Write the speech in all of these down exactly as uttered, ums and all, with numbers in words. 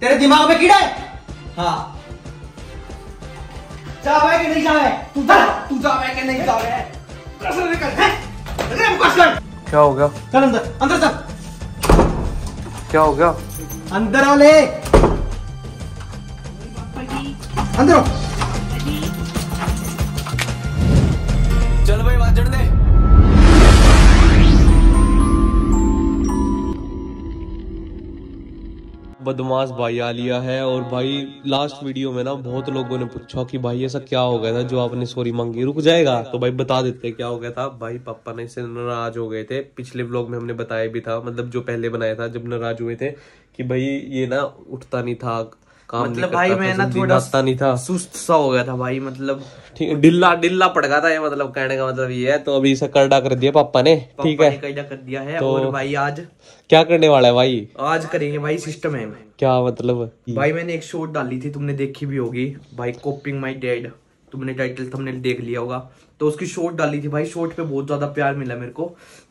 तेरे दिमाग में कीड़ा है। हाँ जावे कि नहीं जावे? तू जा, तू जावे कि नहीं जावे? कसर निकल, हैं? अरे कसर। क्या हो गया? चल अंदर, अंदर चल। क्या हो गया? अंदर आ ले। अंदर आओ। चल भाई बात जड़ दे। बदमाश भाई आ लिया है। और भाई लास्ट वीडियो में ना बहुत लोगों ने पूछा कि भाई ऐसा क्या हो गया था जो आपने सॉरी मांगी, रुक जाएगा? तो भाई बता देते क्या हो गया था। भाई पापा ने इससे नाराज हो गए थे, पिछले व्लॉग में हमने बताया भी था, मतलब जो पहले बनाया था, जब नाराज हुए थे कि भाई ये ना उठता नहीं था, काम मतलब भाई मैं ना थोड़ा नहीं था, सुस्त सा हो गया था भाई, मतलब ठीक है, ढिल्ला ढिल्ला पड़ गया था, ये मतलब कहने का मतलब ये है। तो अभी इसे करडा कर दिया पापा ने, ठीक है, करडा कर दिया है। तो और भाई आज क्या करने वाला है भाई? आज करेंगे भाई सिस्टम है। क्या मतलब भाई मैंने एक शॉट डाली थी, तुमने देखी भी होगी भाई, कोपिंग माई डैड, तुमने टाइटल थंबनेल देख लिया होगा। तो उसकी शॉर्ट डाली थी भाई, शॉर्ट पे बहुत ज्यादा प्यार मिला मेरे को,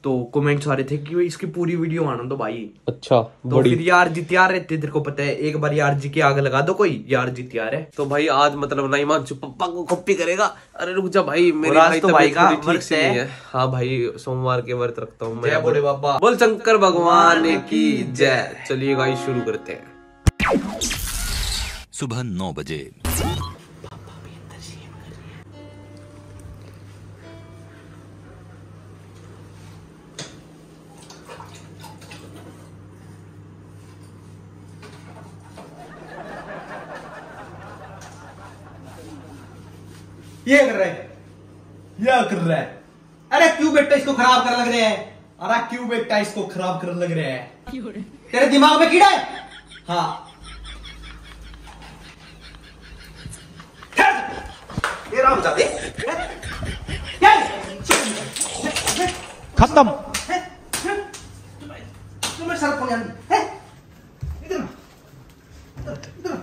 तो कमेंट्स आ रहे थे कि इसकी पूरी वीडियो आना तो भाई। अच्छा तो फिर यार जी तैयार रहते, तेरे को पता है, एक बार यार जी की आग लगा दो कोई, यार जी तैयार है। तो भाई आज मतलब ना हिमांशु पप्पा को कॉपी करेगा। अरे रुक जा भाई, मेरे आज तो भाई का व्रत है। हाँ भाई सोमवार के व्रत रखता हूँ मैं। बोले बाबा बोल शंकर भगवान की जय। चलिए भाई शुरू करते हैं। सुबह नौ बजे ये कर रहा है, ये कर रहा है। अरे क्यों बेटा इसको खराब कर लग रहे हैं? अरे क्यों बेटा इसको खराब कर लग रहे हैं? तेरे दिमाग में कीड़ा है। हाँ ये राम जाते खत्म। तुम्हें सर फोन है इधर इधर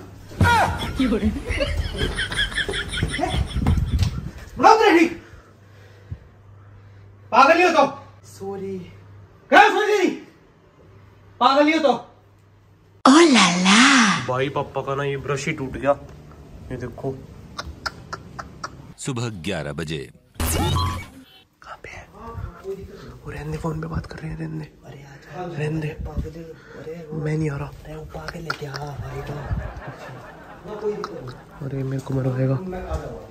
पागल ही हो तो सॉरी सॉरी पागल ही हो तो। ओ लाला भाई पापा का ना ये ब्रश ही टूट गया, ये देखो। सुबह ग्यारह बजे कहाँ पे है? वो रहने फोन पे बात कर रहे हैं। रहने रहने मैं नहीं आ रहा। पागल है क्या भाई? तो अरे मेरे को मरवाएगा।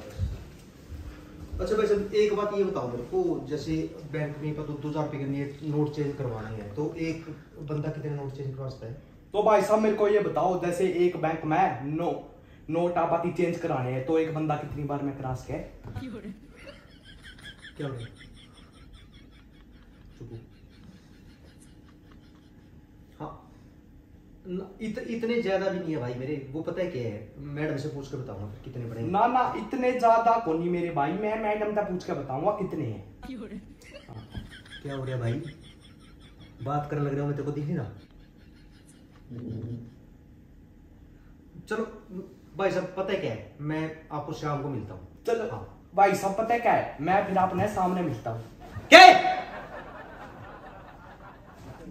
अच्छा भाई साहब एक बात ये बताओ मेरे को, जैसे बैंक में पर दो हजार रुपए के नोट चेंज करवाने हैं तो एक बंदा कितने नोट चेंज करवा सकता है? तो भाई साहब मेरे को ये बताओ, जैसे एक बैंक में नो नोट आपाती चेंज कराने हैं तो एक बंदा कितनी बार में करा सके? क्या हो रहा? इत, इतने ज्यादा भी नहीं है भाई मेरे, वो पता है क्या है, मैडम से पूछ के बताऊंगा कितने पड़े। ना ना इतने ज्यादा को नहीं मेरे भाई, मैं मैडम से पूछ के बताऊंगा कितने हैं। क्या हो गया भाई? बात करने लग रहा हूँ मैं, तेरे को दिख नहीं रहा? चलो भाई साहब पता है क्या है, मैं आपको शाम को मिलता हूँ। चलो हाँ भाई साहब पता है क्या है, मैं फिर आपने सामने मिलता हूँ। क्या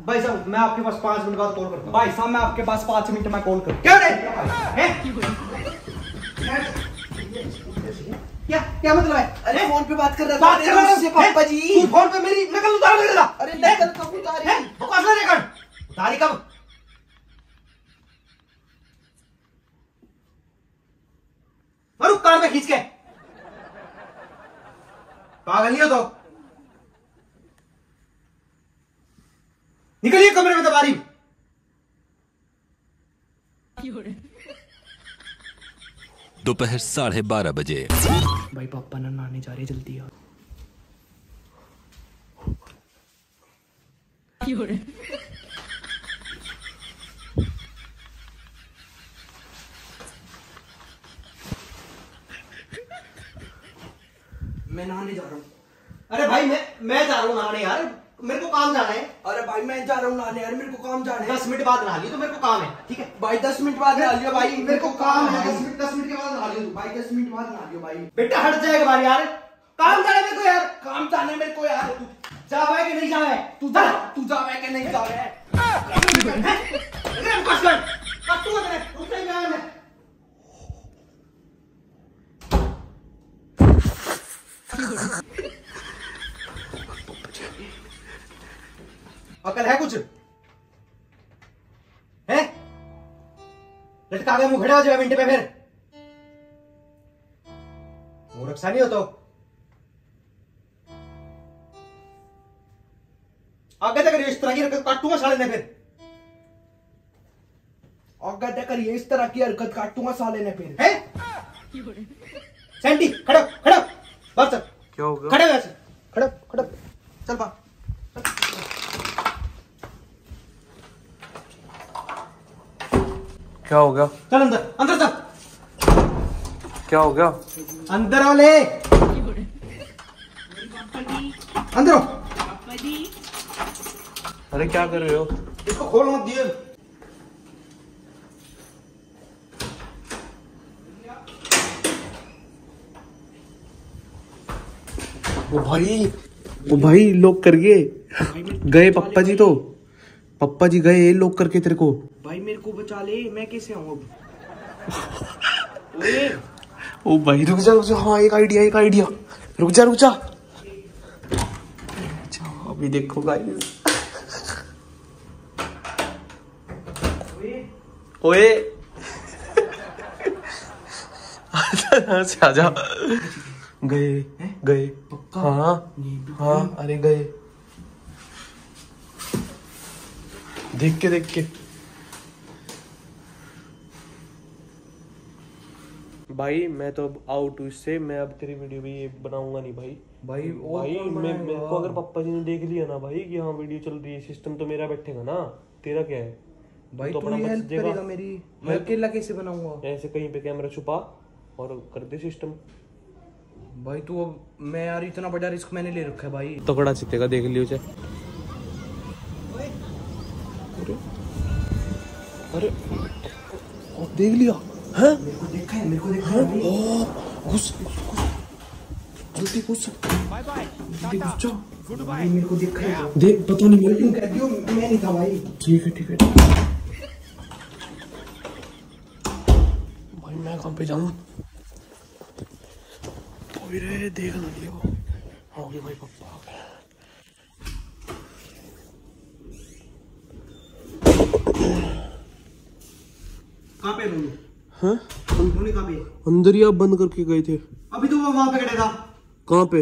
भाई साहब मैं आपके पास पांच मिनट बाद कॉल करता हूँ। भाई साहब मैं आपके पास पांच मिनट में कॉल करता हूँ। क्या रे? क्या क्या मतलब है? अरे फोन पे बात कर रहा था। बात कर रहा था पापा जी। तू फोन पे मेरी नकल उतार ले रहा। अरे नकल कब उतारी? वो कौन सा नकल उतारी कब? अरे कार में खींच के पागल नहीं हो तो निकलिए कमरे में दबारी। दोपहर साढ़े बारह बजे भाई पापा ना नहाने जा रहे, जल्दी आओ। मैं नहाने जा रहा हूँ। अरे भाई मैं मैं जा रहा हूँ नहाने यार, मेरे को काम जाना है। अरे भाई मैं जा रहा हूँ नहाने यार, मेरे को काम जाना है। दस मिनट बाद नहा लियो तो मेरे को काम है, ठीक है भाई? दस मिनट बाद नहा लियो भाई, मेरे को काम है। दस मिनट दस मिनट के बाद नहा लियो भाई, दस मिनट बाद नहा लियो भाई। बेटा हट जाएगा भाई यार, काम जाना है मेरे को यार, काम जाना है मेरे को यार। जावे कि नहीं जावे? तू जा, तू जावे कि नहीं जावे? अकल है कुछ है? लटका के मुंह खड़ा हो जाएगा मिनट में, फिर मूर्खसा नहीं हो तो आगे तक इस तरह की हरकत काटूंगा साले ने। फिर आगे तक इस तरह की हरकत काटूंगा साले ने फिर है? सैंडी खड़ा खड़ा बात सर क्या हो गया? खड़ा वैसे खड़ा खड़ा चल बा क्या हो गया? चल अंदर अंदर चल। क्या हो गया? अंदर आओ ले अंदर। अरे क्या कर रहे हो? इसको खोल मत दिए। ओ भाई ओ भाई लोग कर गए गए पप्पा जी, तो पप्पा जी गए लोग करके तेरे को। भाई मेरे को बचा ले, मैं कैसे आऊं अब? ओ भाई रुक जा रुक जा। हाँ एक आइडिया एक आइडिया रुक जा रुक जा। अच्छा अभी देखो गाइस। ओए आजा गए गए हाँ हाँ अरे गए। देख के देख के भाई मैं तो अब आउट हूँ इससे। मैं अब तेरी वीडियो भी ये बनाऊंगा नहीं भाई। भाई और भाई मैं मेरे को अगर पापा जी ने देख लिया ना भाई कि हाँ वीडियो चल रही है, सिस्टम तो मेरा बैठेगा ना, तेरा क्या है भाई? तो तू ही हेल्प करेगा मेरी। मैं अकेला कैसे बनाऊंगा? ऐसे कहीं पे कैमरा छुपा और कर दे सिस्टम। भाई तू अब मैं यार इतना बड़ा रिस्क मैंने ले रखा है भाई, तगड़ा जीतेगा देख लियो चाहे। अरे और देख लिया हैं? मेरे को देखा है मेरे को देखा है। ओ घुस जल्दी घुस। Bye bye good bye. मेरे को देखा है देख, पता नहीं मेरे को कर दियो, मैं नहीं था भाई। ठीक है ठीक है मैं कहाँ पे जाऊँ? रे देखना नहीं वो हो गया भाई कहाँ पे रहूँ? हाँ कहाँ पे? अंदर ही आप बंद करके गए थे अभी तो। वो वहाँ पे खड़े था। कहाँ पे?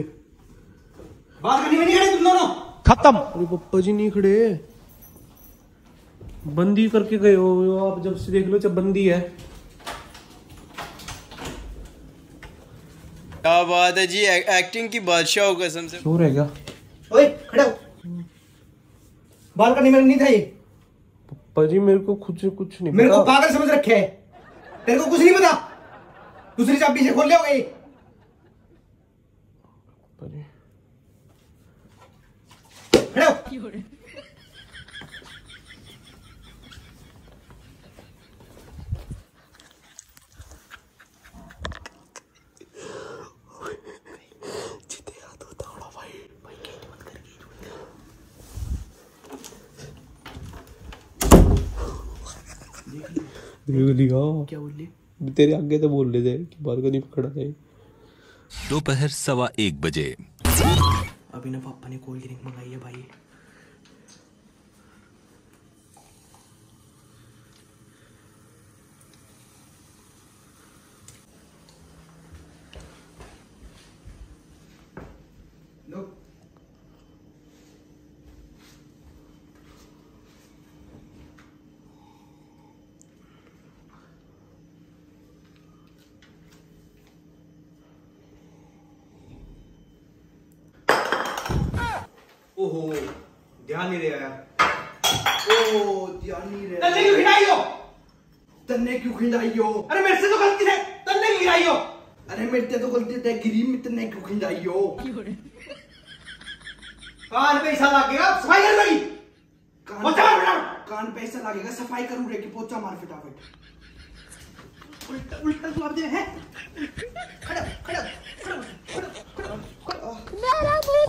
बात करने में नहीं खड़े तुम दोनों, खत्म। अरे पप्पा जी नहीं खड़े, बंदी करके गए हो आप। जब से देख लो जब बंदी है। क्या बात है जी, एक, एक्टिंग की बादशाह हो कसम से। शोर है क्या? ओए खड़ा हो। बाल का नहीं था ये। पप्पा जी मेरे को खुद से कुछ नहीं, मेरे को पागल समझ रखे है। तेरे को कुछ नहीं पता? दूसरी चाबी से खोल ले होगा ये। पप्पा जी खड़ा हो। क्या बोले? तेरे आगे तो बोल रहे थे कि बात को नहीं पकड़ा जाए। दोपहर सवा एक बजे अभी ना पापा ने कोल्ड ड्रिंक मंगाई है भाई। ओहो ध्यान नहीं रहा यार। ओहो ध्यान नहीं रहा। तन्ने क्यों खिलाई हो? तन्ने क्यों खिलाई हो? अरे मेरे से तो गलती है, तन्ने क्यों खिलाई हो? अरे मेरे से तो गलती है, गिरी में तन्ने क्यों खिलाई हो? कान पे ऐसा लगेगा सफाई कर मेरी। पोचा मार फटाफट। कान पे ऐसा लगेगा सफाई करूं रे कि पोचा मार फटाफट। उल्टा उल्टा जवाब दे है। खड़ा खड़ा मेरा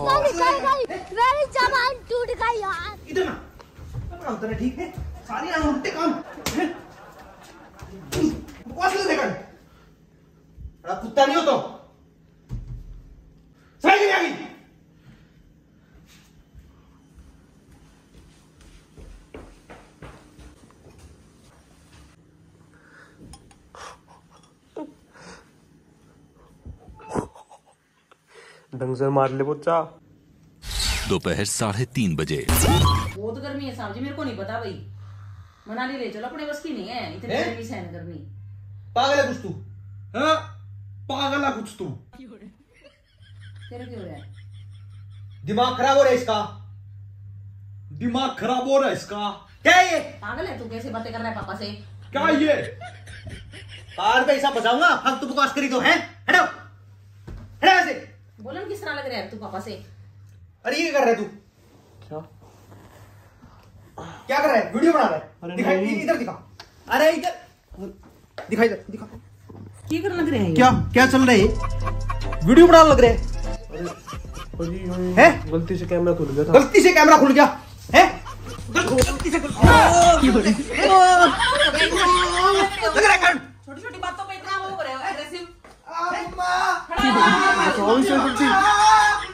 मुंह का निकल गई, मेरी जबान टूट गई यार। इधर ना बड़ा होता है ठीक है, सारी ना उल्टे काम बकवास कर। अरे कुत्ता नहीं हो तो सही ढंग से मार ले पोछा। दोपहर साढ़े तीन बजे। बहुत गर्मी है साहब जी, मेरे को नहीं पता भाई, मनाली ले चलो, अपने बस की नहीं है इतनी गर्मी सहन करनी। पागल है कुछ तू, हाँ पागल है कुछ तू। तेरे क्यों हो रहा है? दिमाग खराब हो रहा है इसका, दिमाग खराब हो रहा है इसका। क्या ये पागल है तू, कैसे बातें कर रहा है पापा से? क्या ये कार पैसा बचाऊंगा हम तू बकवास करी तो है। हटो हटो ऐसे बोलन, किस तरह लग रहा है तू पापा से? अरे ये कर रहा है तू, क्या क्या कर रहा है? वीडियो बना रहा है। दिखा इधर, दिखा, अरे इधर दिखा, इधर दिखा। क्या कर लग रहा है? क्या क्या चल रहा है? वीडियो बना लग रहा है हैं? गलती से कैमरा खुल गया था, गलती से कैमरा खुल गया हैं? गलती से लग रहा है। छोटी-छोटी बातों पे इतना वो हो रहे हो एग्रेसिव।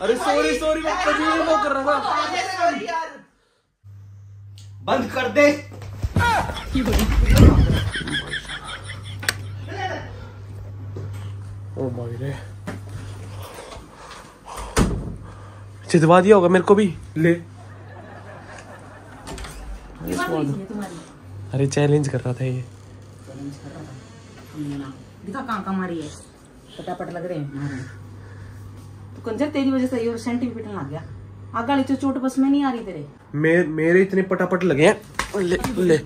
अरे सॉरी सॉरी मैं वो कर रहा था, बंद कर दे। ओ भाई रे, चितवा दिया होगा मेरे को भी। ले अरे चैलेंज कर रहा था ये, दिखा कहाँ कहाँ मारी है, फटाफट लग रहे हैं। तो कंजर तेरी वजह से ये और सेंटी पिटने लग गया, आग वाली चोट बस में नहीं आ रही तेरे। मेरे मेरे इतने पटापट लगे हैं, ले ले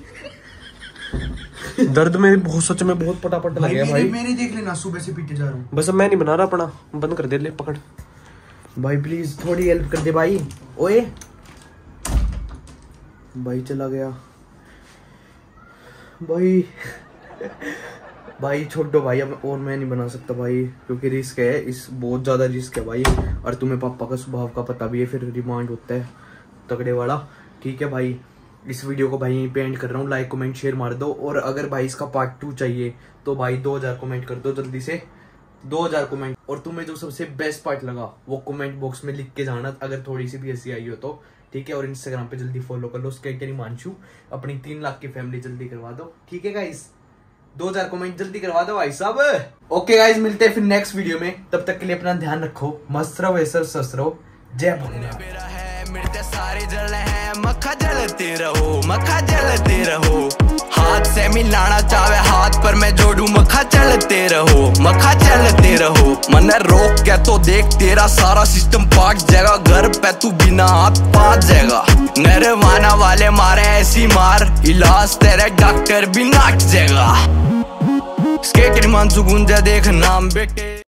दर्द मेरे बहुत, सच में बहुत पटापट लगे हैं भाई। मेरे देख लेना, सुबह से पीटे जा रहा हूँ बस, अब मैं नहीं बना रहा अपना, बंद कर दे। ले पकड़ भाई, प्लीज थोड़ी हेल्प कर दे भाई। ओए भाई चला गया भाई, भाई छोड़ दो भाई, अब और मैं नहीं बना सकता भाई, क्योंकि रिस्क है इस, बहुत ज़्यादा रिस्क है भाई। और तुम्हें पापा का स्वभाव का पता भी है, फिर रिमांड होता है तगड़े वाला। ठीक है भाई, इस वीडियो को भाई यहीं पे एंड कर रहा हूँ। लाइक कमेंट शेयर मार दो, और अगर भाई इसका पार्ट टू चाहिए तो भाई दो हज़ार कमेंट कर दो जल्दी से, दो हज़ार कमेंट। और तुम्हें जो सबसे बेस्ट पार्ट लगा वो कमेंट बॉक्स में लिख के जाना, अगर थोड़ी सी भी हंसी आई हो तो। ठीक है, और इंस्टाग्राम पे जल्दी फॉलो कर लो, उसके क्या हिमांशु, अपनी तीन लाख की फैमिली जल्दी करवा दो। ठीक है गाइस, दो हजार कमेंट जल्दी करवा दो भाई साहब। ओके गाइस, मिलते हैं फिर नेक्स्ट वीडियो में, तब तक के लिए अपना ध्यान रखो। मस्त रहो ऐसर सस रहो, जय भोलेनाथ। हाथ से मिलाना चाहे हाथ पर मैं जोड़ू, मखा चलते रहो, मखा चलते रहो। मने रोक के तो देख, तेरा सारा सिस्टम पाट जाएगा, घर पे तू बिना हाथ पाट जाएगा। नरवाना वाले मारे ऐसी मार, इलाज तेरे डॉक्टर भी नाच जाएगा। स्केट हिमांशु गुंजा देख नाम बेटे।